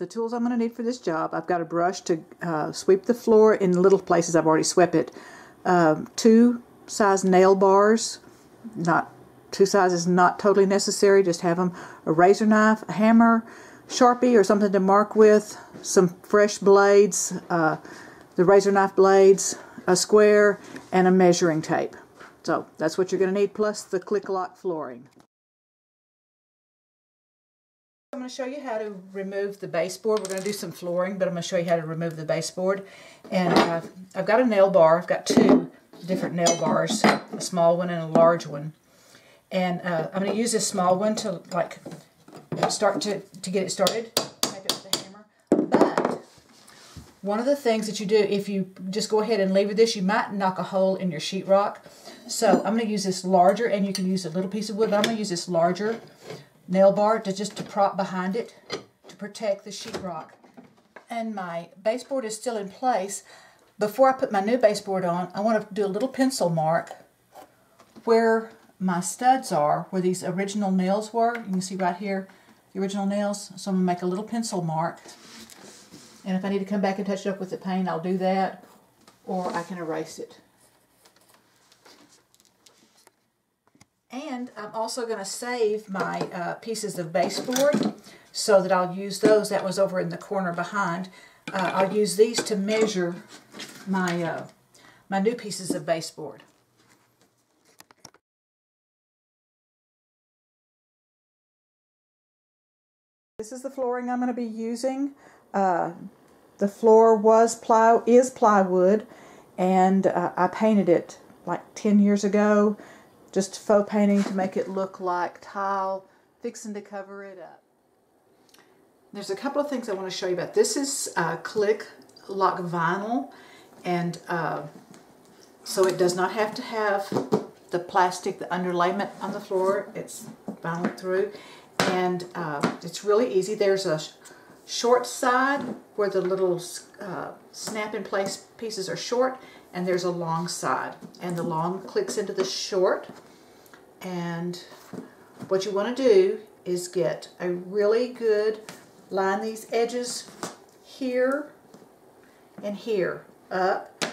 the tools I'm going to need for this job. I've got a brush to sweep the floor in little places I've already swept it. 2 size nail bars, two sizes not totally necessary, just have them. A razor knife, a hammer, Sharpie or something to mark with, some fresh blades, the razor knife blades, a square, and a measuring tape. So that's what you're going to need, plus the click lock flooring. I'm going to show you how to remove the baseboard. We're going to do some flooring, but I'm going to show you how to remove the baseboard. And I've got a nail bar. I've got 2 different nail bars, a small one and a large one. And I'm going to use this small one to like start to get it started. Tap it with a hammer. But one of the things that you do, if you just go ahead and leave with this, you might knock a hole in your sheetrock. So I'm going to use this larger, and you can use a little piece of wood, but I'm going to use this larger nail bar to prop behind it to protect the sheetrock. And my baseboard is still in place. Before I put my new baseboard on, I want to do a little pencil mark where my studs are, where these original nails were. You can see right here the original nails. So I'm going to make a little pencil mark, and if I need to come back and touch it up with the paint, I'll do that, or I can erase it. And I'm also going to save my pieces of baseboard so that I'll use those. That was over in the corner behind. I'll use these to measure my, my new pieces of baseboard. This is the flooring I'm going to be using. The floor is plywood, and I painted it like 10 years ago, just faux painting to make it look like tile, fixing to cover it up. There's a couple of things I want to show you about. This is click lock vinyl, and so it does not have to have the plastic, the underlayment on the floor. It's vinyl through. And it's really easy. There's a short side where the little snap in place pieces are short, and there's a long side, and the long clicks into the short. And what you want to do is get a really good line these edges here and here up,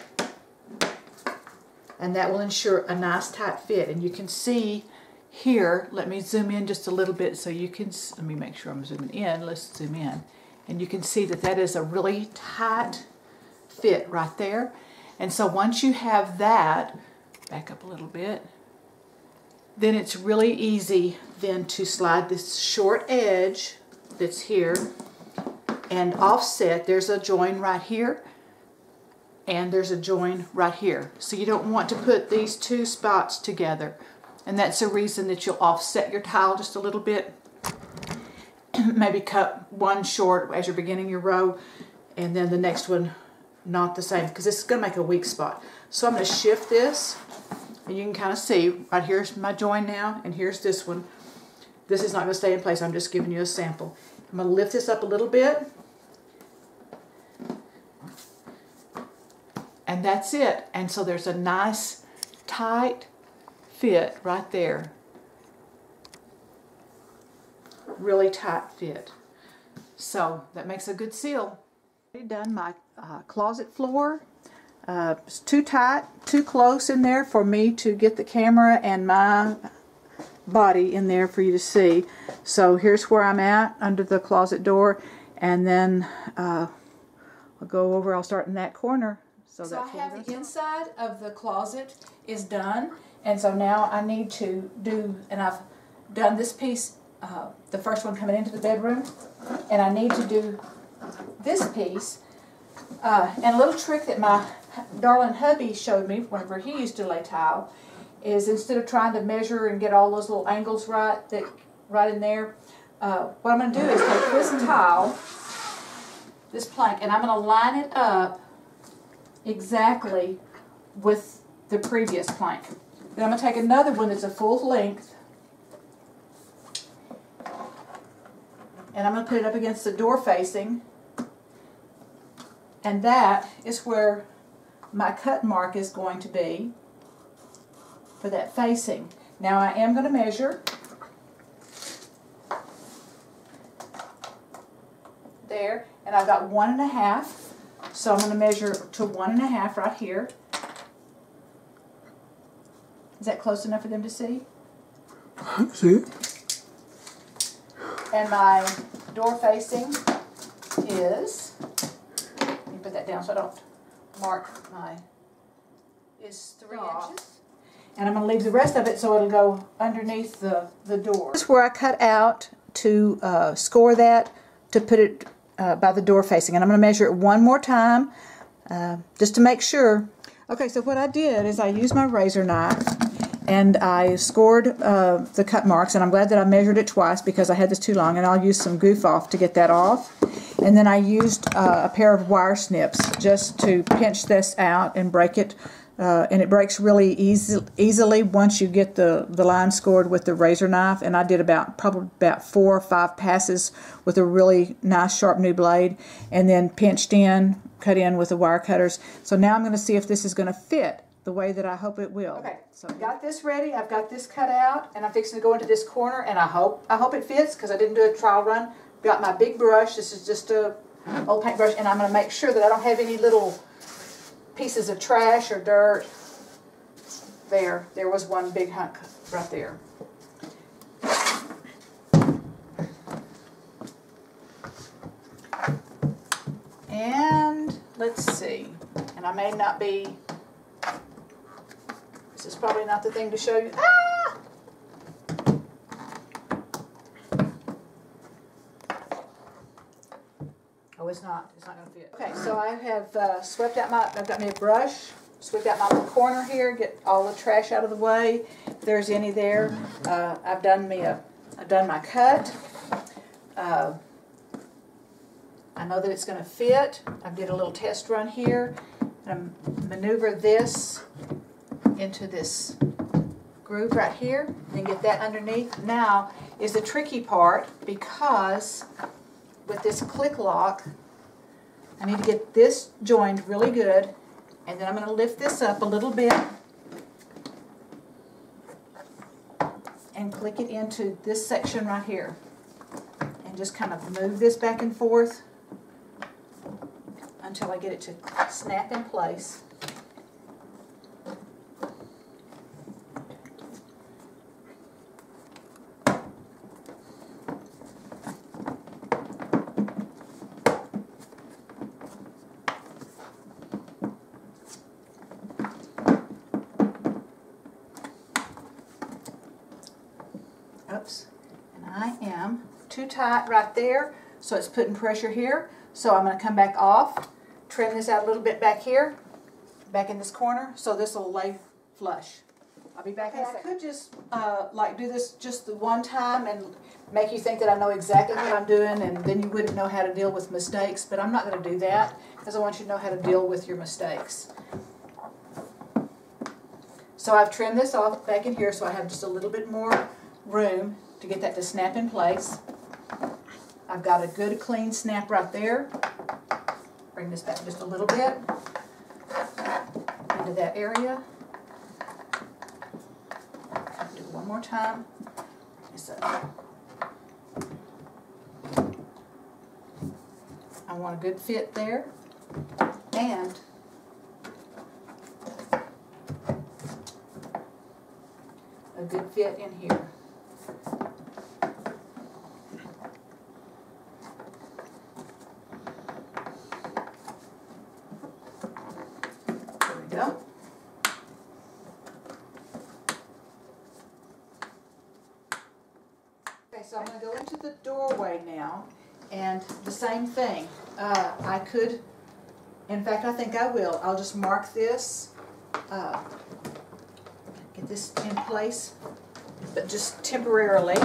and that will ensure a nice tight fit. And you can see here, let me zoom in just a little bit so you can, let me make sure I'm zooming in, let's zoom in, and you can see that that is a really tight fit right there. And so once you have that, back up a little bit, then it's really easy then to slide this short edge that's here and offset. There's a join right here, and there's a join right here. So you don't want to put these 2 spots together. And that's the reason that you'll offset your tile just a little bit. Maybe cut one short as you're beginning your row, and then the next one not the same, because this is going to make a weak spot. So I'm going to shift this, and you can kind of see right here's my join now, and here's this one. This is not going to stay in place. I'm just giving you a sample. I'm going to lift this up a little bit, and that's it. And so there's a nice tight fit right there. Really tight fit. So that makes a good seal. I've done my closet floor. It's too tight, too close in there for me to get the camera and my body in there for you to see. So here's where I'm at under the closet door, and then I'll go over, I'll start in that corner. So I have the inside of the closet is done, and so now I need to do, and I've done this piece, the first one coming into the bedroom, and I need to do this piece. And a little trick that my darling hubby showed me whenever he used to lay tile is, instead of trying to measure and get all those little angles right, right in there, what I'm going to do is take this tile, this plank, and I'm going to line it up exactly with the previous plank. Then I'm going to take another one that's a full length, and I'm going to put it up against the door facing, and that is where my cut mark is going to be for that facing. Now I am going to measure. there, and I've got 1.5. So I'm going to measure to 1.5 right here. Is that close enough for them to see? I can see it. And my door facing is, let me put that down so I don't mark my, is 3 inches. And I'm going to leave the rest of it so it'll go underneath the door. This is where I cut out to score that, to put it by the door facing. And I'm going to measure it one more time just to make sure. Okay, so what I did is I used my razor knife and I scored the cut marks. And I'm glad that I measured it twice because I had this too long. And I'll use some Goof Off to get that off. And then I used a pair of wire snips just to pinch this out and break it. And it breaks really easily once you get the line scored with the razor knife. And I did probably about 4 or 5 passes with a really nice sharp new blade, and then pinched in, cut in with the wire cutters. So now I'm going to see if this is going to fit the way that I hope it will. Okay, so I've got this ready. I've got this cut out, and I'm fixing to go into this corner. And I hope it fits because I didn't do a trial run. Got my big brush. This is just a old paintbrush, and I'm going to make sure that I don't have any little pieces of trash or dirt. There was one big hunk right there. And let's see, and I may not be, this is probably not the thing to show you. Ah! Oh, it's not going to fit. Okay, so I have swept out my, I've got me a brush, swept out my little corner here, get all the trash out of the way, if there's any there. I've done my cut. I know that it's going to fit. I did a little test run here, and I maneuver this into this groove right here, and get that underneath. Now is the tricky part, because with this click lock, I need to get this joined really good, and then I'm going to lift this up a little bit and click it into this section right here, and just kind of move this back and forth until I get it to snap in place. Oops, and I am too tight right there, so it's putting pressure here. So I'm going to come back off, trim this out a little bit back here, back in this corner, so this will lay flush. I'll be back in a second. I could just like do this just the one time and make you think that I know exactly what I'm doing, and then you wouldn't know how to deal with mistakes, but I'm not going to do that because I want you to know how to deal with your mistakes. So I've trimmed this off back in here so I have just a little bit more room to get that to snap in place. I've got a good clean snap right there. Bring this back just a little bit into that area. Do it one more time. I want a good fit there. And a good fit in here. So I'm going to go into the doorway now, and the same thing. I could, in fact, I think I will. I'll just mark this, get this in place, but just temporarily.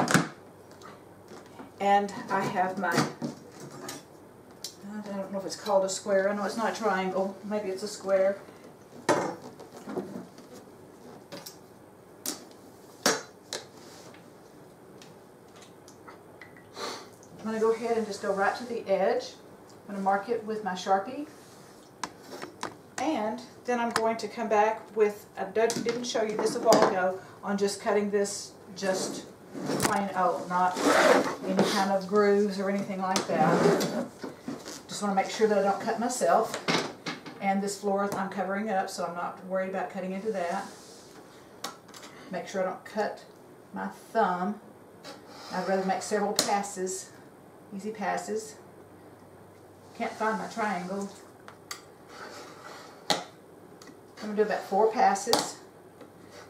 And I have my, I don't know if it's called a square. I know it's not a triangle. Maybe it's a square. I'm going to go ahead and just go right to the edge. I'm going to mark it with my Sharpie. And then I'm going to come back with, I didn't show you this a while ago, on just cutting this just plain old, not any kind of grooves or anything like that. just want to make sure that I don't cut myself. And this floor I'm covering up, so I'm not worried about cutting into that. Make sure I don't cut my thumb. I'd rather make several passes, easy passes. Can't find my triangle. I'm going to do about 4 passes,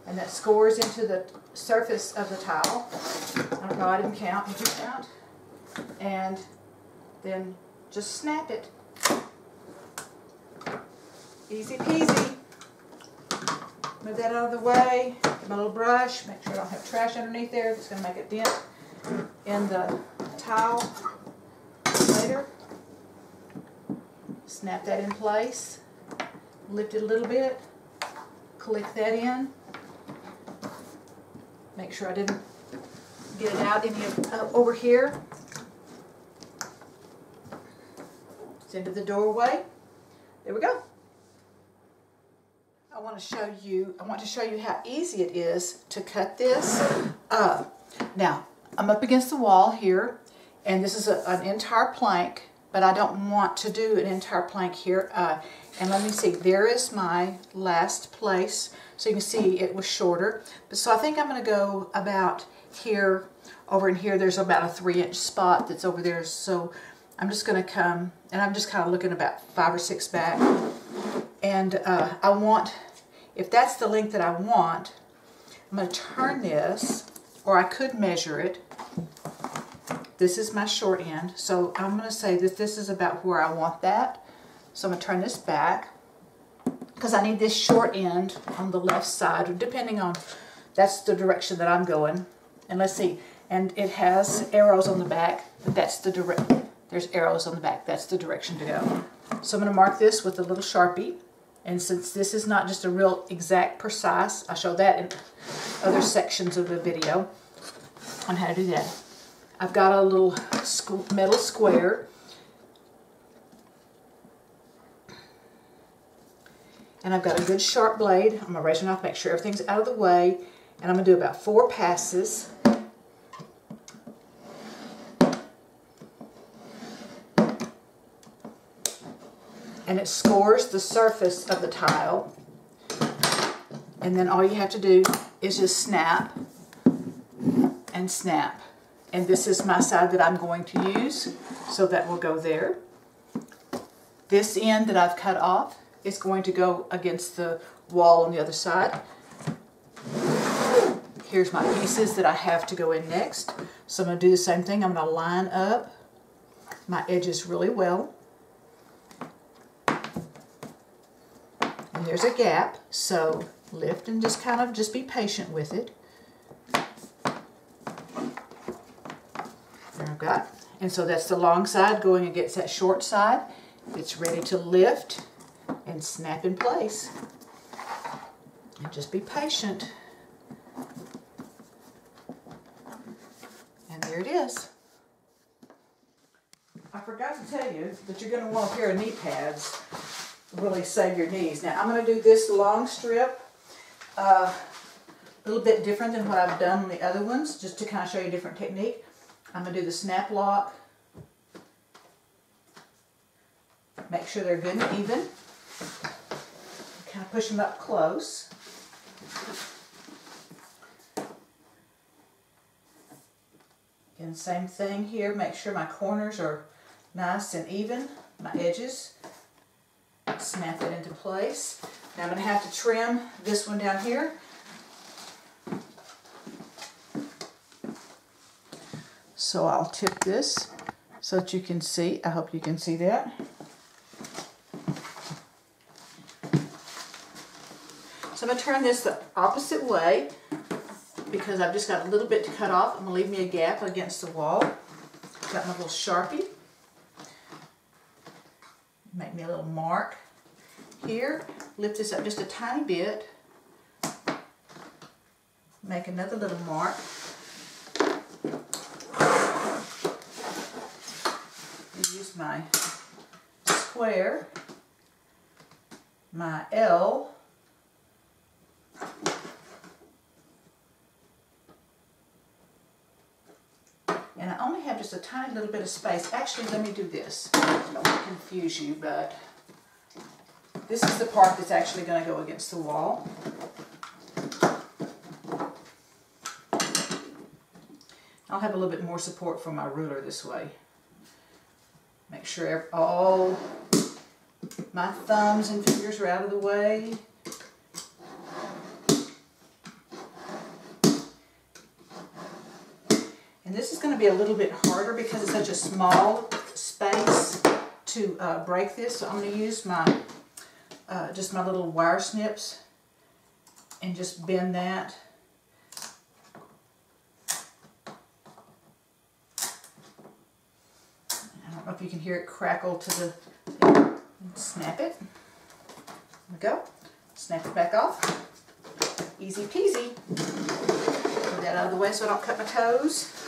and that scores into the surface of the tile. I don't know, I didn't count. Did you count? And then just snap it. Easy peasy. Move that out of the way. Get my little brush. Make sure I don't have trash underneath there. It's going to make a dent in the tile later. Snap that in place. Lift it a little bit. Click that in. Make sure I didn't get it out any over here. It's into the doorway. There we go. I want to show you how easy it is to cut this up. Now, I'm up against the wall here, and this is an entire plank, but I don't want to do an entire plank here. And let me see, there is my last place. So you can see it was shorter. But so I think I'm going to go about here, over in here, there's about a 3-inch spot that's over there. So I'm just going to come, and I'm just kind of looking about 5 or 6 back. And I want, if that's the length that I want, I'm going to turn this, or I could measure it. This is my short end, so I'm going to say that this is about where I want that. So I'm going to turn this back, because I need this short end on the left side, depending on, that's the direction that I'm going. And let's see, and it has arrows on the back, but that's the direction, there's arrows on the back, that's the direction to go. So I'm going to mark this with a little Sharpie, and since this is not just a real exact precise, I show that in other sections of the video on how to do that. I've got a little metal square, and I've got a good sharp blade. I'm going to razor knife, make sure everything's out of the way, and I'm going to do about 4 passes. And it scores the surface of the tile, and then all you have to do is just snap and snap. And this is my side that I'm going to use, so that will go there. This end that I've cut off is going to go against the wall on the other side. Here's my pieces that I have to go in next. So I'm going to do the same thing. I'm going to line up my edges really well. And there's a gap, so lift and just kind of just be patient with it. Got. And so that's the long side going against that short side. It's ready to lift and snap in place. And just be patient. And there it is. I forgot to tell you that you're going to want a pair of knee pads to really save your knees. Now I'm going to do this long strip a little bit different than what I've done on the other ones, just to kind of show you a different technique. I'm going to do the snap lock. Make sure they're good and even. Kind of push them up close. Again, same thing here. Make sure my corners are nice and even. My edges. Snap that into place. Now I'm going to have to trim this one down here. So I'll tip this so that you can see. I hope you can see that. So I'm going to turn this the opposite way because I've just got a little bit to cut off. I'm going to leave me a gap against the wall. Got my little Sharpie. Make me a little mark here. Lift this up just a tiny bit. Make another little mark. My square, my L, and I only have just a tiny little bit of space. Actually, let me do this. I don't want to confuse you, but this is the part that's actually going to go against the wall. I'll have a little bit more support from my ruler this way. Make sure all my thumbs and fingers are out of the way. And this is going to be a little bit harder because it's such a small space to break this. So I'm going to use my just my little wire snips and just bend that. I don't know if you can hear it crackle to the thing. Snap it. There we go. Snap it back off. Easy peasy. Put that out of the way so I don't cut my toes.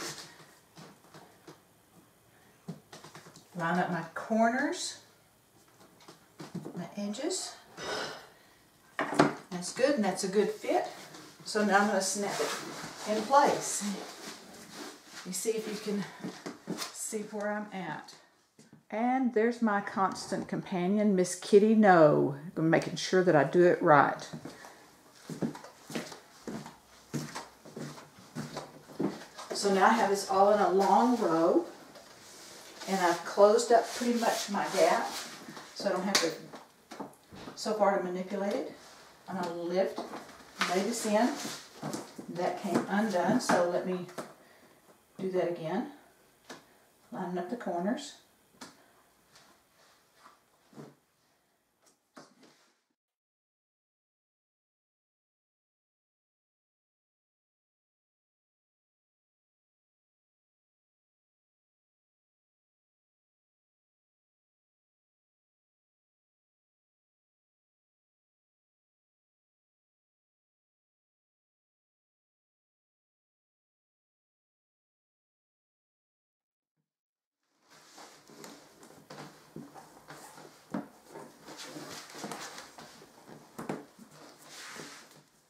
Line up my corners, my edges. That's good, and that's a good fit. So now I'm going to snap it in place. You see if you can see where I'm at. And there's my constant companion, Miss Kitty No. I'm making sure that I do it right. So now I have this all in a long row, and I've closed up pretty much my gap, so I don't have to so far to manipulate it. I'm going to lift, lay this in. That came undone, so let me do that again. Lining up the corners.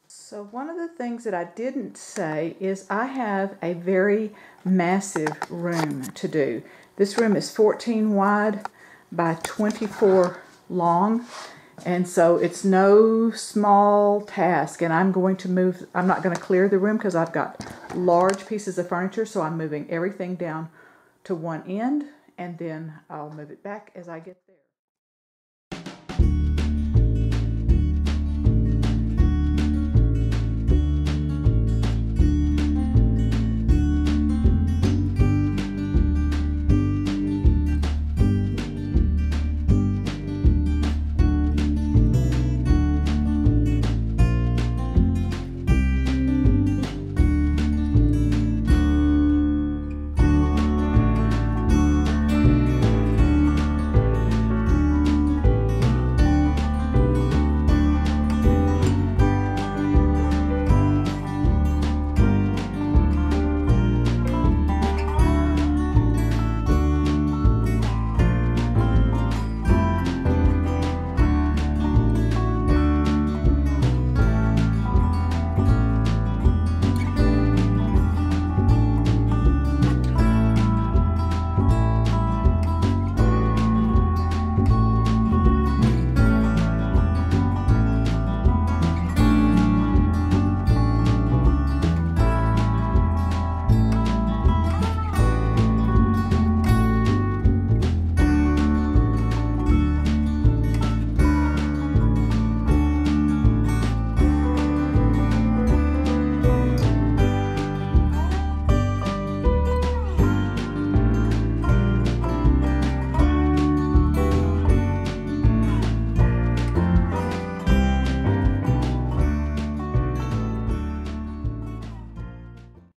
So one of the things that I didn't say is I have a very massive room to do. This room is 14 wide by 24 long, and so it's no small task. And I'm not going to clear the room because I've got large pieces of furniture, so I'm moving everything down to one end, and then I'll move it back as I get